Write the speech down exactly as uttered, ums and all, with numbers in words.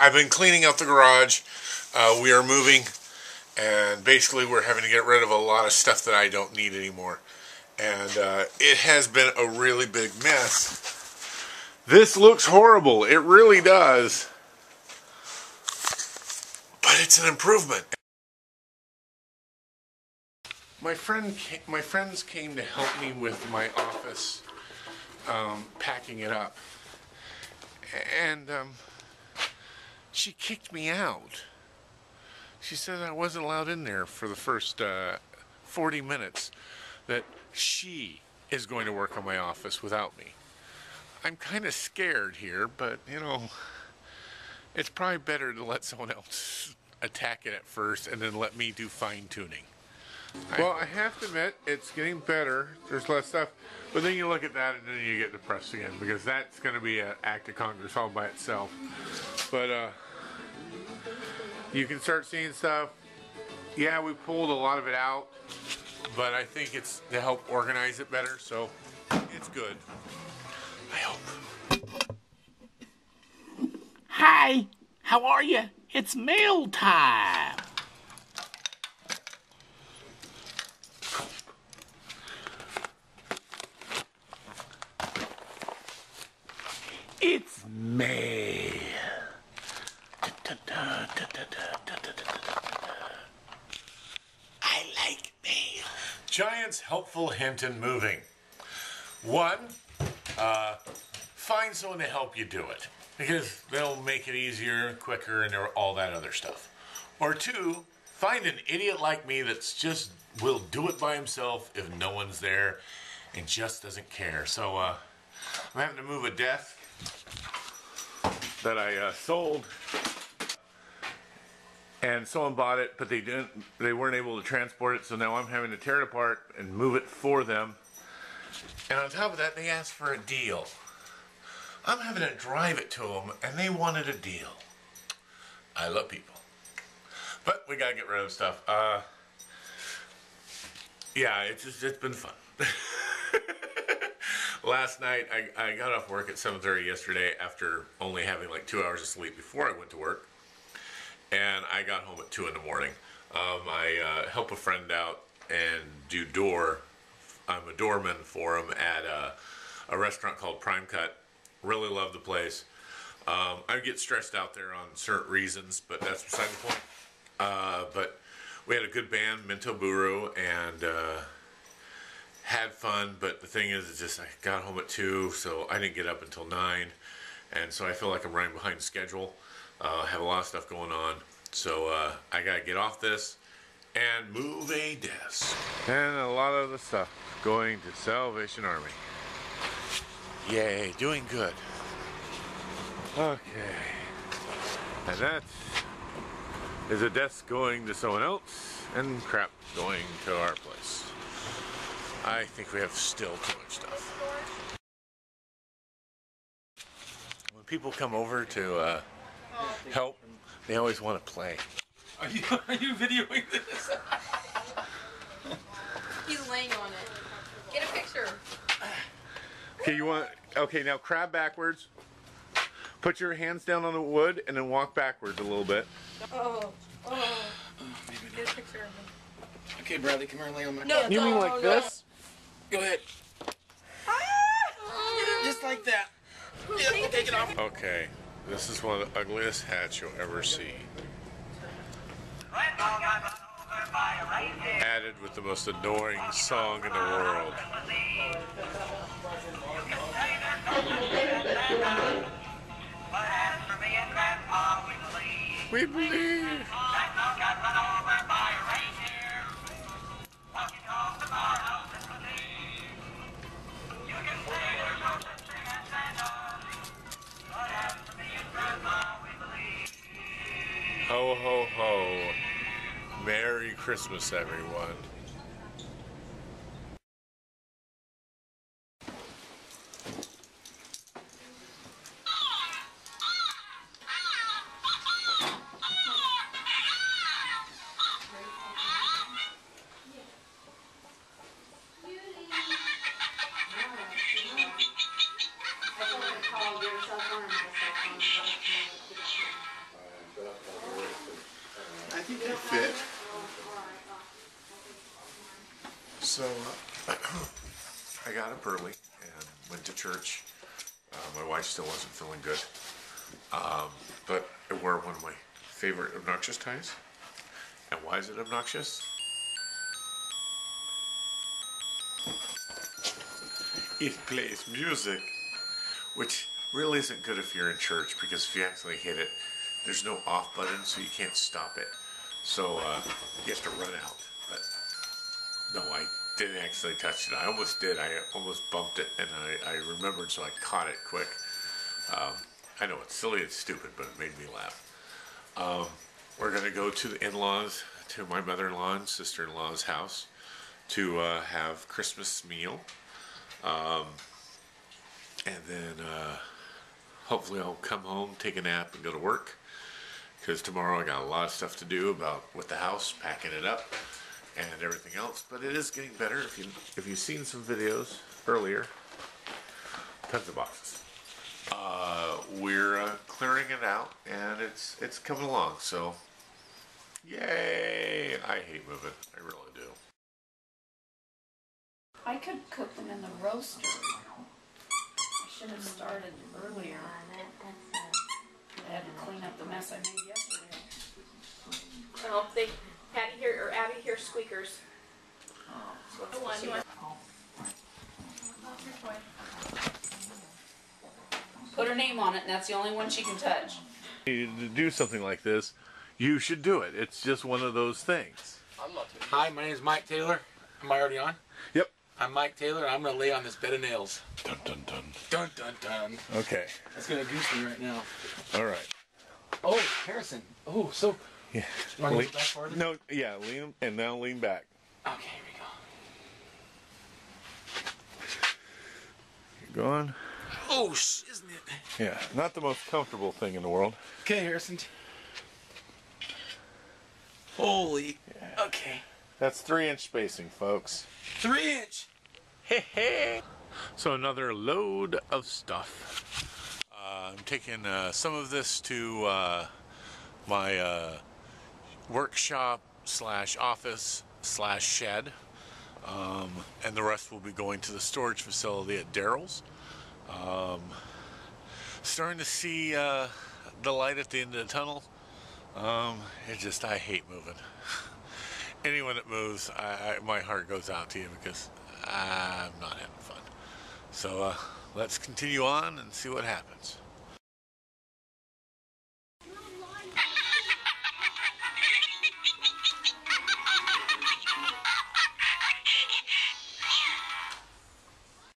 I've been cleaning out the garage. Uh, we are moving, and basically we're having to get rid of a lot of stuff that I don't need anymore. And uh, it has been a really big mess. This looks horrible. It really does. But it's an improvement. My friend, my friends came to help me with my office, um, packing it up, and um, she kicked me out. She said I wasn't allowed in there for the first uh, forty minutes, that she is going to work on my office without me. I'm kind of scared here, but you know, it's probably better to let someone else attack it at first and then let me do fine tuning. Well, I have to admit, it's getting better. There's less stuff. But then you look at that and then you get depressed again, because that's going to be an act of Congress all by itself. But uh, you can start seeing stuff. Yeah, we pulled a lot of it out, but I think it's to help organize it better, so it's good. I hope. Hi, how are you? It's mail time. It's mail. I like mail. Giant's helpful hint in moving. One, uh, find someone to help you do it, because they'll make it easier, quicker, and all that other stuff. Or two, find an idiot like me that's just will do it by himself if no one's there and just doesn't care. So uh, I'm having to move a desk that I uh, sold, and someone bought it, but they didn't they weren't able to transport it, so now I'm having to tear it apart and move it for them. And on top of that, they asked for a deal. I'm having to drive it to them, and they wanted a deal. I love people, but we gotta get rid of stuff. Uh, yeah, it's just, it's been fun. Last night, I, I got off work at seven thirty yesterday after only having like two hours of sleep before I went to work. And I got home at two in the morning. Um, I uh, help a friend out and do door. I'm a doorman for him at a, a restaurant called Prime Cut. Really love the place. Um, I get stressed out there on certain reasons, but that's beside the point. Uh, but we had a good band, Minto Buru, and... Uh, had fun, but the thing is, it's just I got home at two, so I didn't get up until nine, and so I feel like I'm running behind schedule. Uh, I have a lot of stuff going on, so uh, I gotta get off this and move a desk. And a lot of the stuff going to Salvation Army. Yay, doing good. Okay, and that is a desk going to someone else and crap going to our place. I think we have still too much stuff. When people come over to uh, help, they always want to play. Are you, are you videoing this? He's laying on it. Get a picture. Okay, you want? Okay, now crab backwards. Put your hands down on the wood and then walk backwards a little bit. Oh, oh. Get a picture of him. Okay, Bradley, come here and lay on my. No, you mean like this? Go ahead. Just like that. Yeah, take it off. Okay, this is one of the ugliest hats you'll ever see. Added with the most annoying song in the world. We believe. Ho, ho, ho. Merry Christmas, everyone. fit. So uh, I got up early and went to church. Uh, my wife still wasn't feeling good. Um, but I wore one of my favorite obnoxious ties. And why is it obnoxious? It plays music, which really isn't good if you're in church, because if you actually hit it, there's no off button, so you can't stop it. So uh, you have to run out. But no, I didn't actually touch it. I almost did. I almost bumped it, and I, I remembered, so I caught it quick. Um, I know it's silly and stupid, but it made me laugh. Um, we're going to go to the in-laws, to my mother-in-law and sister-in-law's house, to uh, have Christmas meal. Um, and then uh, hopefully I'll come home, take a nap, and go to work, because tomorrow I got a lot of stuff to do about with the house, packing it up, and everything else. But it is getting better. If you if you've seen some videos earlier, tons of boxes. Uh, we're uh, clearing it out, and it's it's coming along. So, yay! I hate moving. I really do. I could cook them in the roaster. I should have started earlier. I had to clean up the mess I made yesterday. Well, they Patty here or Abby here squeakers. Oh, so the one. You want... Put her name on it, and that's the only one she can touch. To do something like this, you should do it. It's just one of those things. I'm not too Hi, my name is Mike Taylor. Am I already on? Yep. I'm Mike Taylor, and I'm going to lay on this bed of nails. Dun, dun, dun. Dun, dun, dun. Okay. That's going to goose me right now. All right. Oh, Harrison. Oh, so... Yeah. You want to go back farther? No, yeah, lean, and now lean back. Okay, here we go. You're going. Oh, isn't it? Yeah, not the most comfortable thing in the world. Okay, Harrison. Holy... Yeah. Okay. That's three inch spacing, folks. three inch! Hey, hey! So another load of stuff. Uh, I'm taking uh, some of this to uh, my uh, workshop slash office slash shed. Um, and the rest will be going to the storage facility at Daryl's. Um, starting to see uh, the light at the end of the tunnel. Um, it just, I hate moving. Anyone that moves, I, I, my heart goes out to you, because I'm not having fun. So uh, let's continue on and see what happens.